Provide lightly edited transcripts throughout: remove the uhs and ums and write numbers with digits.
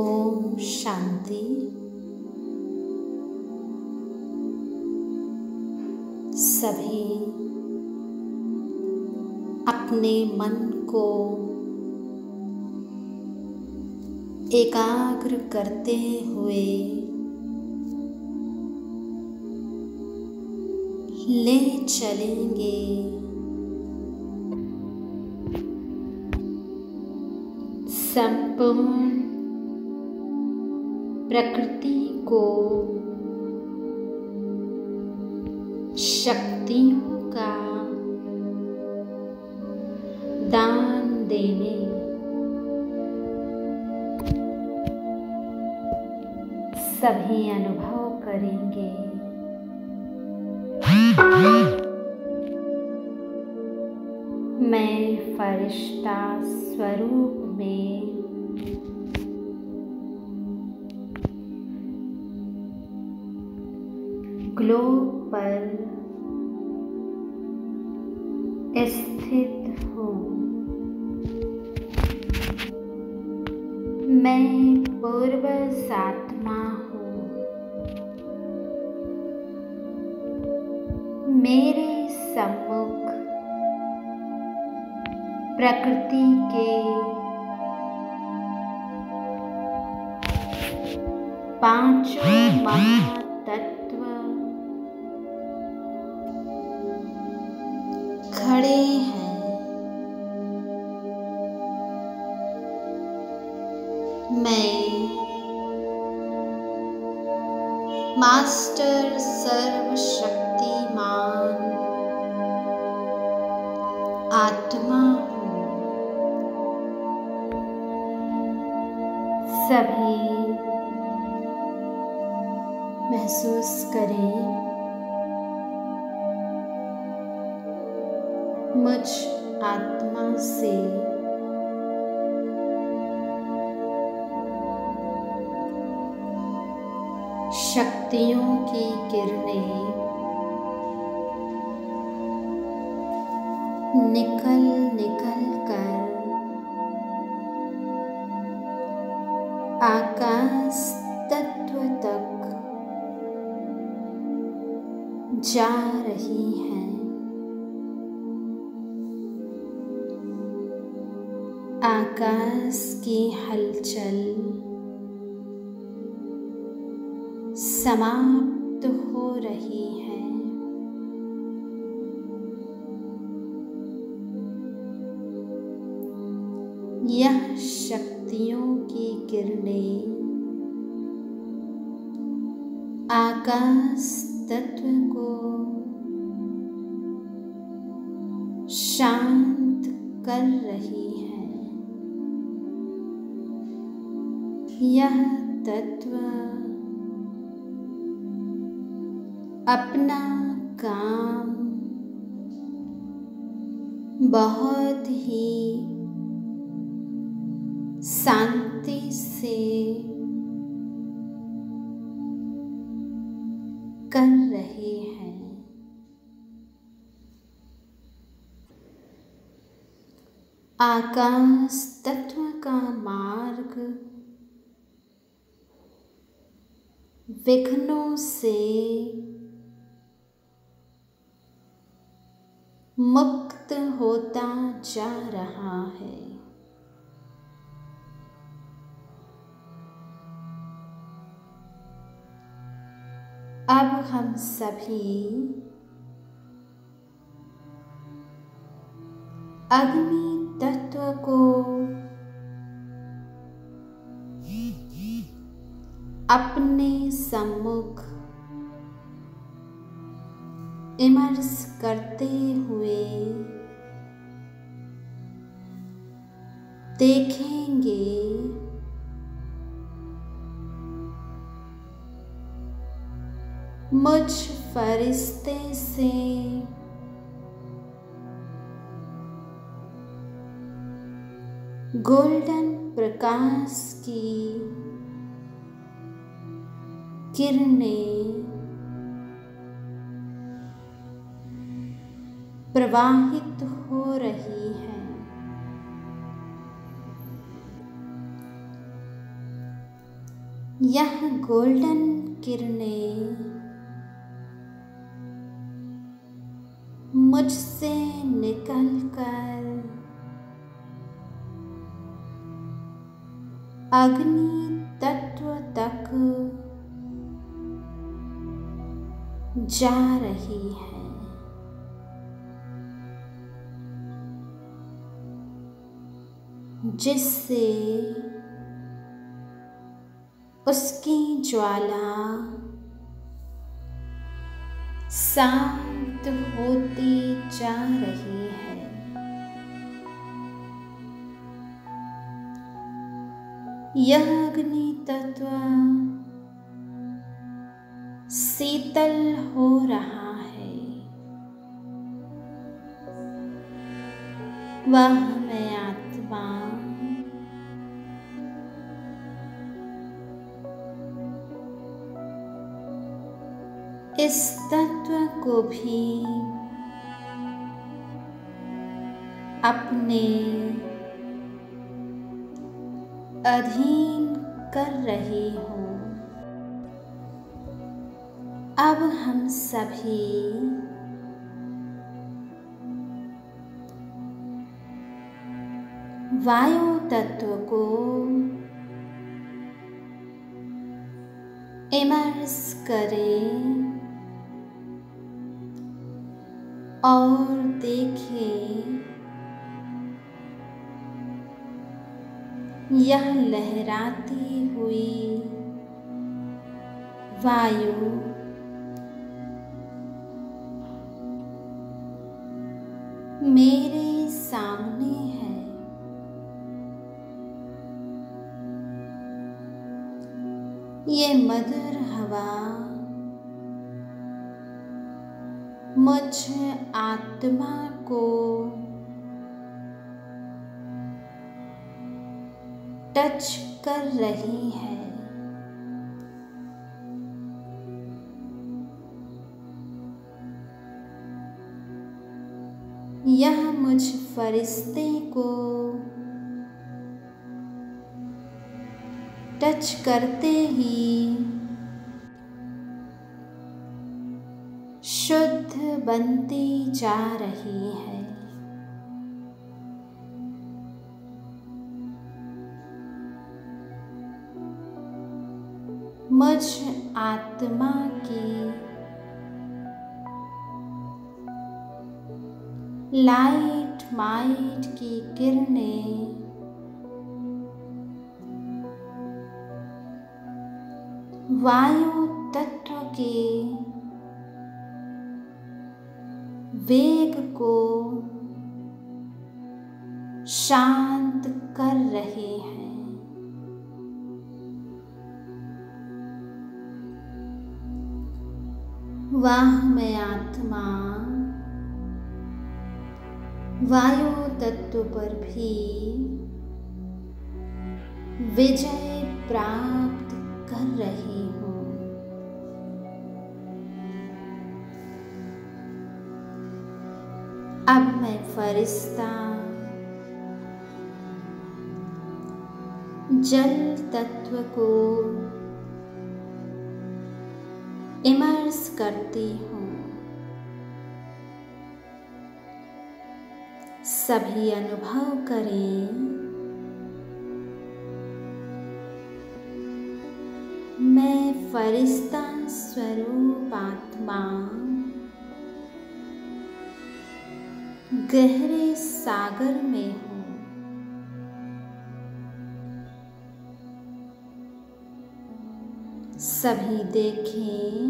ओम शांति। सभी अपने मन को एकाग्र करते हुए ले चलेंगे संपूर्ण प्रकृति को शक्तियों का दान देने। सभी अनुभव करेंगे मैं फरिश्ता स्वरूप में ग्लोब पर स्थित हूँ। मैं पूर्व आत्मा हूँ। मेरे सम्मुख प्रकृति के पांचों महातत्व खड़े हैं। मैं मास्टर सर्वशक्तिमान आत्मा हूँ। सभी महसूस करें मुझ आत्मा से शक्तियों की किरणें निकल निकल कर आकाश तत्व तक जा रही हैं। आकाश की हलचल समाप्त हो रही है। यह शक्तियों की किरणें आकाश तत्व को शांत कर रही है। यह तत्व अपना काम बहुत ही शांति से कर रहे हैं। आकाश तत्व का मार्ग विघ्नों से मुक्त होता जा रहा है। अब हम सभी अग्नि तत्व को अपने सम्मुख इमर्स करते हुए देखेंगे। मुझ फरिश्ते से गोल्डन प्रकाश की किरणें प्रवाहित हो रही हैं। यह गोल्डन किरणें मुझसे निकलकर अग्नि तत्व तक जा रही है। जिससे उसकी ज्वाला शांत होती जा रही है। यह अग्नि तत्व शीतल हो रहा है। वह मैं आत्मा इस तत्व को भी अपने अधीन कर रही हूँ। अब हम सभी वायु तत्व को इमर्स करें और देखें यह लहराती हुई वायु मेरे सामने है। ये मधुर हवा मुझे आत्मा को टच कर रही है। यह मुझ फरिश्ते को टच करते ही शुद्ध बनती जा रही है। मुझ आत्मा की लाइट माइट की किरणें वायु तत्व के वेग को शांत कर रहे हैं। वाह मैं आत्मा वायु तत्व पर भी विजय प्राप्त कर रही हूँ। अब मैं फरिश्ता जल तत्व को इमर्स करती हूँ। सभी अनुभव करें। मैं फरिश्ता स्वरूप आत्मा गहरे सागर में हूँ। सभी देखें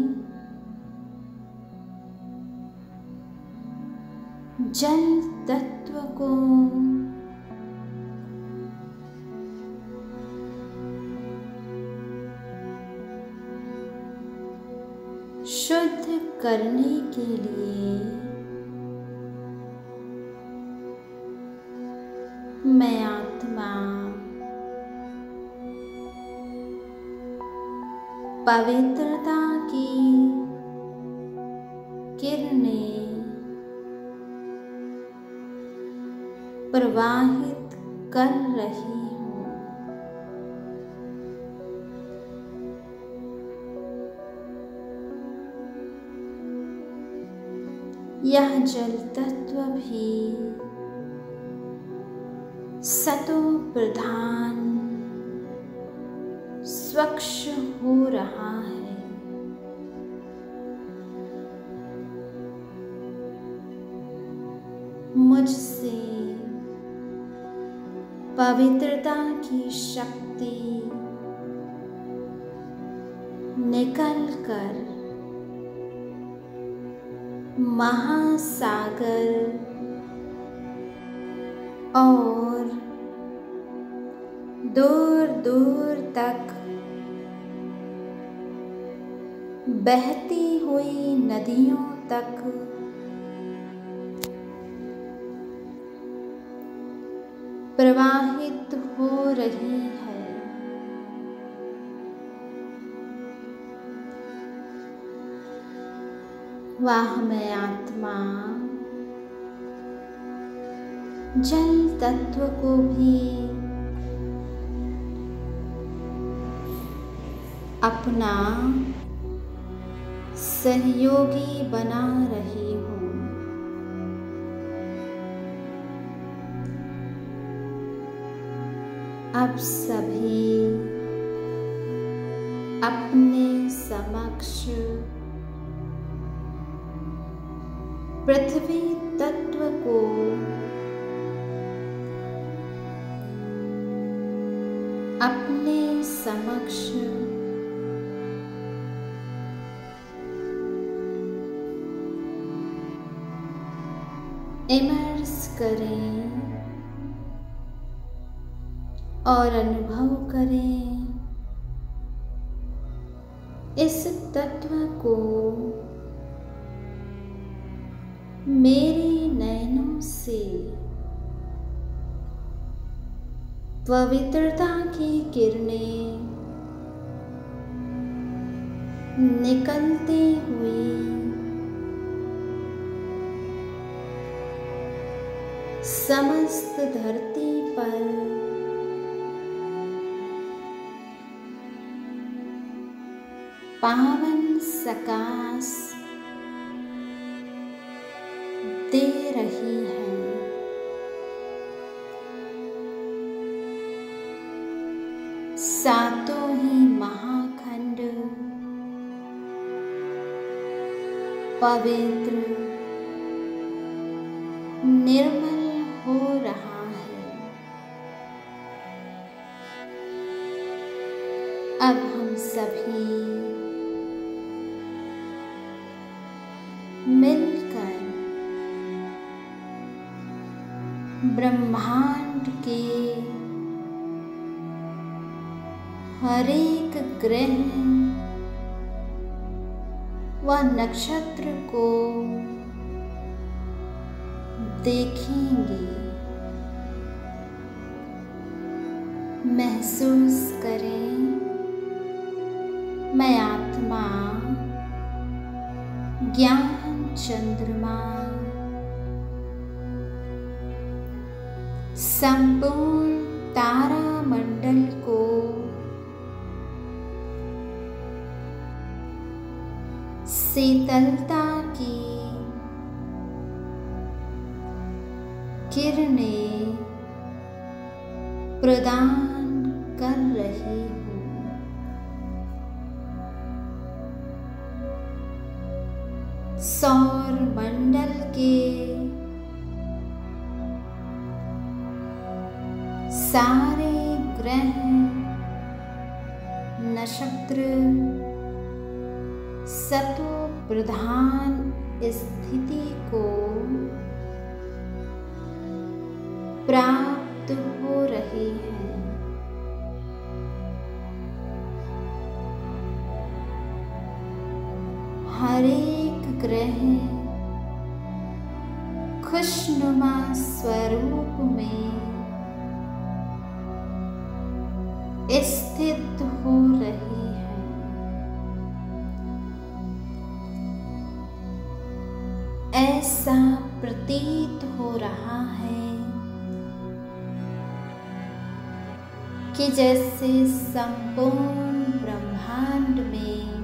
जल तत्व को शुद्ध करने के लिए मैं आत्मा पवित्रता की किरणें प्रवाहित कर रही हूँ। यह जल तत्व भी सतो प्रधान स्वच्छ हो रहा है। मुझसे पवित्रता की शक्ति निकल कर महासागर और दूर दूर तक बहती हुई नदियों तक प्रवाहित हो रही है। वाह, मैं आत्मा जल तत्व को भी अपना सहयोगी बना रही हूँ। अब सभी अपने समक्ष पृथ्वी तत्व को अपने समक्ष इमर्स करें और अनुभव करें। इस तत्व को मेरे नयनों से पवित्रता की किरणें निकलते हुए समस्त धरती पर पावन सकाश दे रही है। सातों ही महाखंड पवित्र निर्मल हो रहा है। अब हम सभी मिलकर ब्रह्मांड के हर एक ग्रह व नक्षत्र को देखेंगे, महसूस करें। मैं आत्मा ज्ञान चंद्रमा संपूर्ण तारामंडल को शीतलता की किरणें प्रदान कर रही हूँ। सौर मंडल के सारे ग्रह नक्षत्र सतो प्रधान स्थिति को प्राप्त हो रहे हैं। हर एक ग्रह खुशनुमा स्वरूप में स्थित हो रही है। ऐसा प्रतीत हो रहा है कि जैसे संपूर्ण ब्रह्मांड में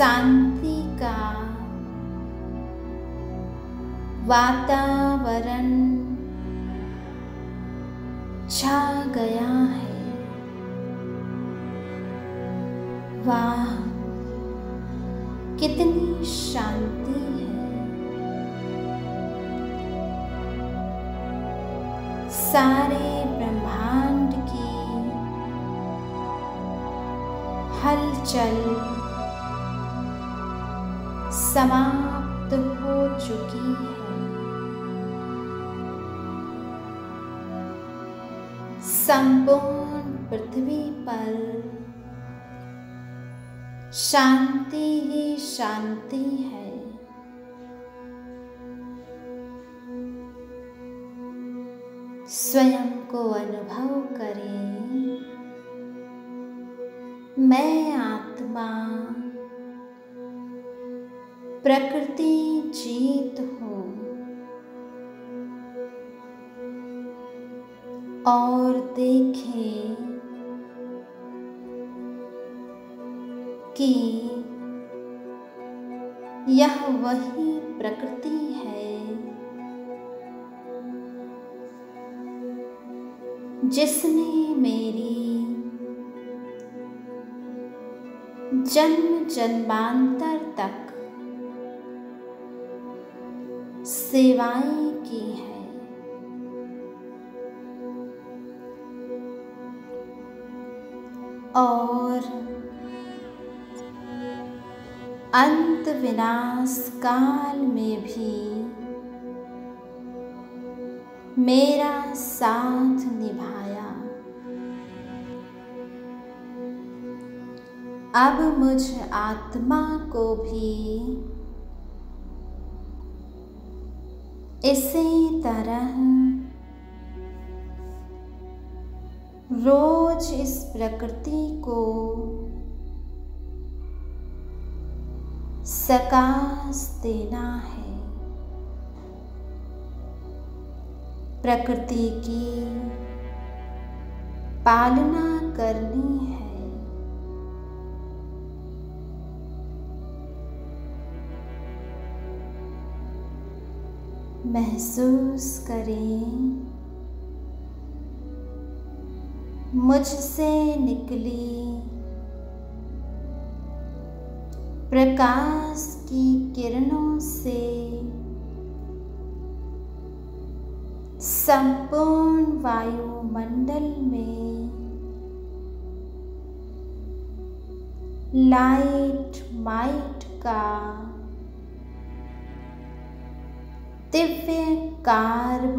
शांति का वातावरण छा गया है। वाह, कितनी शांति है। सारे ब्रह्मांड की हलचल समाप्त हो चुकी है। संपूर्ण पृथ्वी पर शांति ही शांति है। स्वयं को अनुभव करें। मैं आत्मा प्रकृति जीत हूँ और देखें कि यह वही प्रकृति है जिसने मेरी जन्म जन्मांतर तक सेवाएं की हैं। और अंत विनाश काल में भी मेरा साथ निभाया। अब मुझ आत्मा को भी इसी तरह रोज इस प्रकृति को सकाश देना है। प्रकृति की पालना करनी है। महसूस करें मुझसे निकली प्रकाश की किरणों से संपूर्ण वायुमंडल में लाइट माइट का दिव्य कार्ब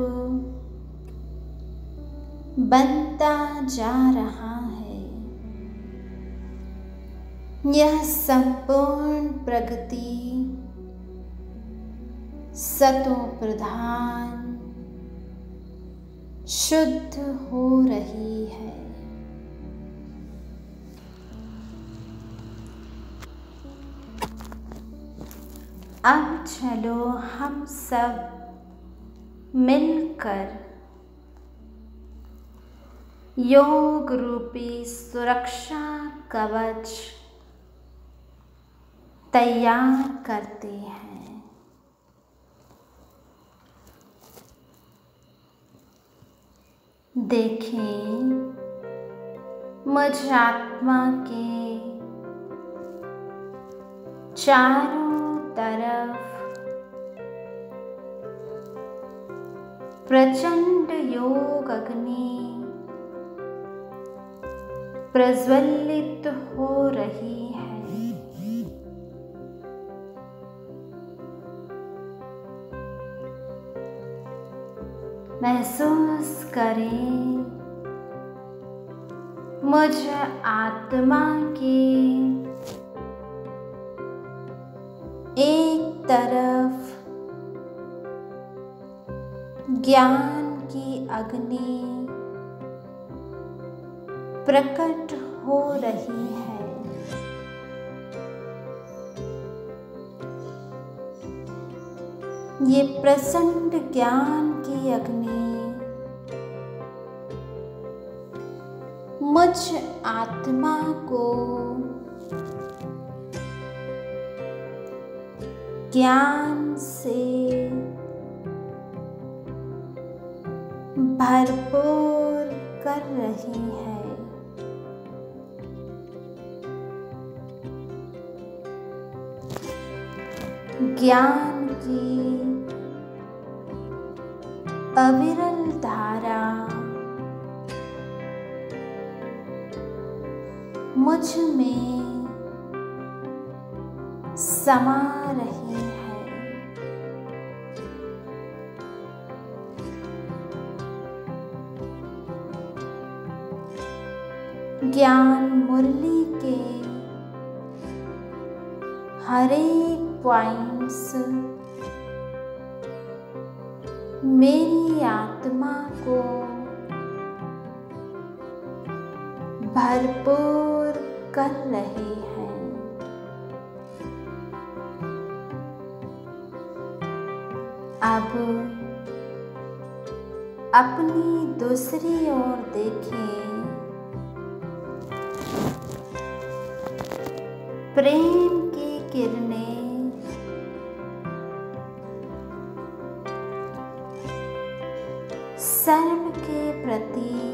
बनता जा रहा है। यह संपूर्ण प्रगति सतोप्रधान शुद्ध हो रही है। अब चलो हम सब मिलकर योग रूपी सुरक्षा कवच तैयार करते हैं। देखें, मुझ आत्मा के चारों तरफ प्रचंड योग अग्नि प्रज्वलित हो रही है। महसूस करें मुझ आत्मा के एक तरफ ज्ञान की अग्नि प्रकट हो रही है। ये प्रचंड ज्ञान की अग्नि मुझ आत्मा को ज्ञान से भरपूर कर रही है। ज्ञान की अविरल धारा मुझ में समा रही है। ज्ञान मुरली के हरेक पॉइंट्स मेरी आत्मा को भरपूर कर रहे हैं। अब अपनी दूसरी ओर देखें। प्रेम की किरणें सर्व के प्रति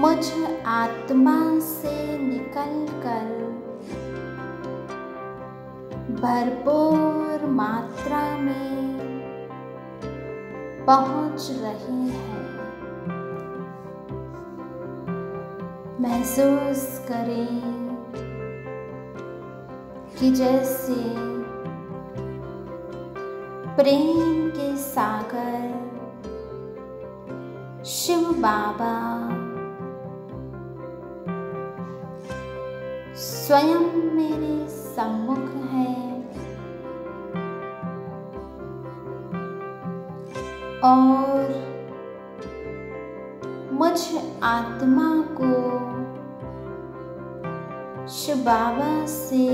मुझ आत्मा से निकलकर भरपूर मात्रा में पहुंच रही है। महसूस करें कि जैसे प्रेम के सागर शिव बाबा स्वयं मेरे सम्मुख हैं और मुझ आत्मा को शिव बाबा से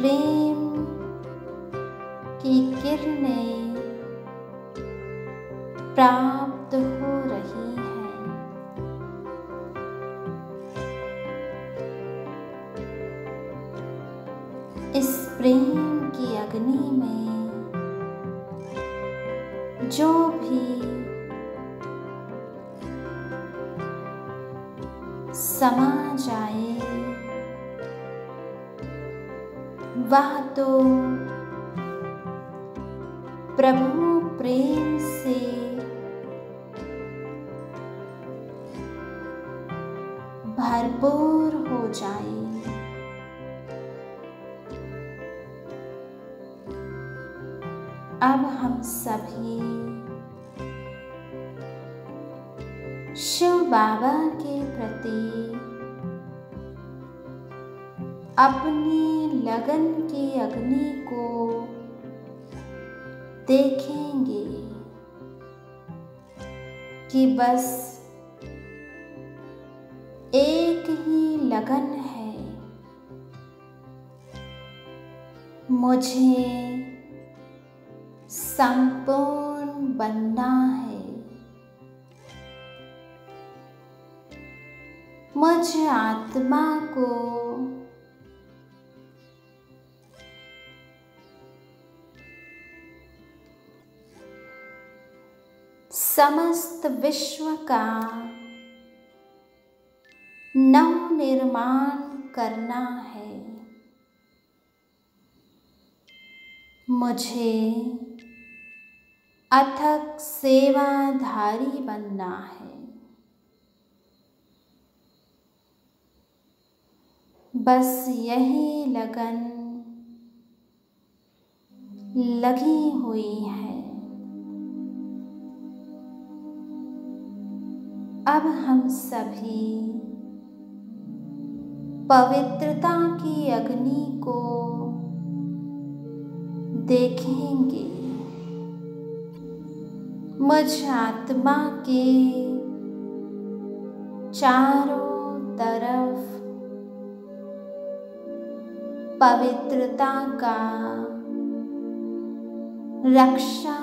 प्रेम की किरणें प्राप्त हो रही हैं। इस प्रेम की अग्नि में जो भी समा जाए वह तो प्रभु प्रेम से भरपूर हो जाए। अब हम सभी शिव बाबा के प्रति अपनी लगन की अग्नि को देखेंगे कि बस एक ही लगन है, मुझे संपूर्ण बनना है, मुझे आत्मा को समस्त विश्व का नव निर्माण करना है। मुझे अथक सेवाधारी बनना है। बस यही लगन लगी हुई है। अब हम सभी पवित्रता की अग्नि को देखेंगे। मुझ आत्मा के चारों तरफ पवित्रता का रक्षा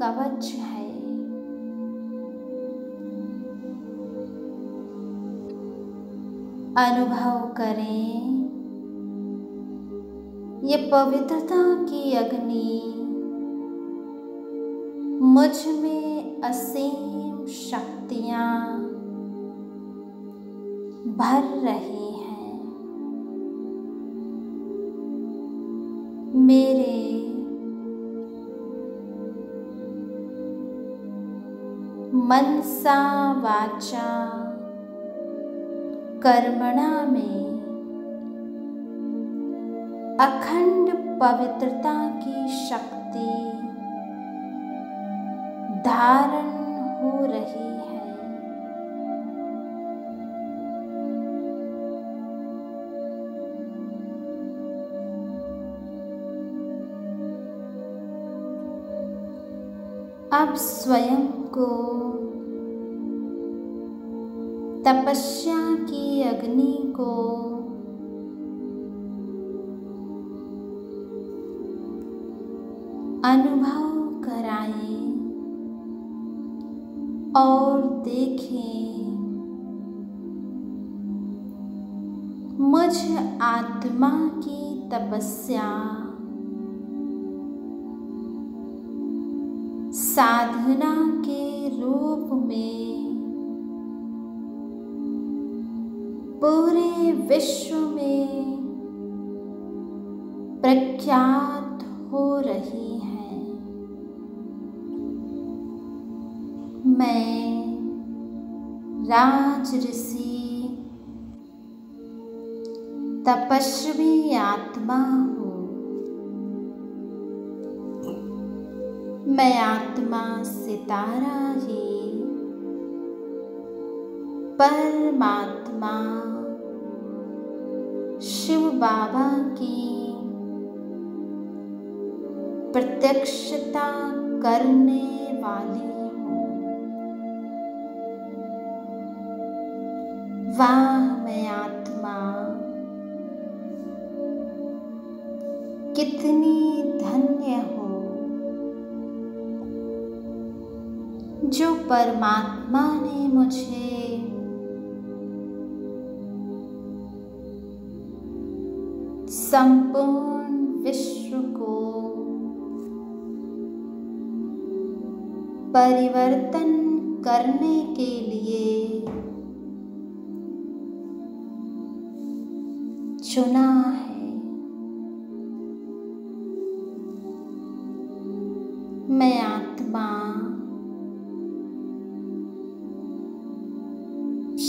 कवच है। अनुभव करें। ये पवित्रता की अग्नि मुझ में असीम शक्तियाँ भर रही हैं। मेरे मनसा वाचा कर्मणा में अखंड पवित्रता की शक्ति धारण हो रही है। अब स्वयं को तपस्या की अग्नि को अनुभव कराएं और देखें मुझ आत्मा की तपस्या साधना के रूप में पूरे विश्व में प्रख्यात हो रही है। मैं राज ऋषि तपस्वी आत्मा हूँ। मैं आत्मा सितारा ही परमात्मा शिव बाबा की प्रत्यक्षता करने वाली हूँ। वाह, मैं आत्मा कितनी धन्य हूँ जो परमात्मा ने मुझे संपूर्ण विश्व को परिवर्तन करने के लिए चुना है। मैं आत्मा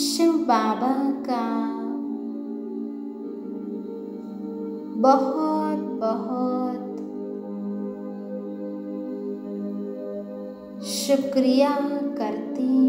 शिव बाबा का बहुत बहुत शुक्रिया करती हूँ।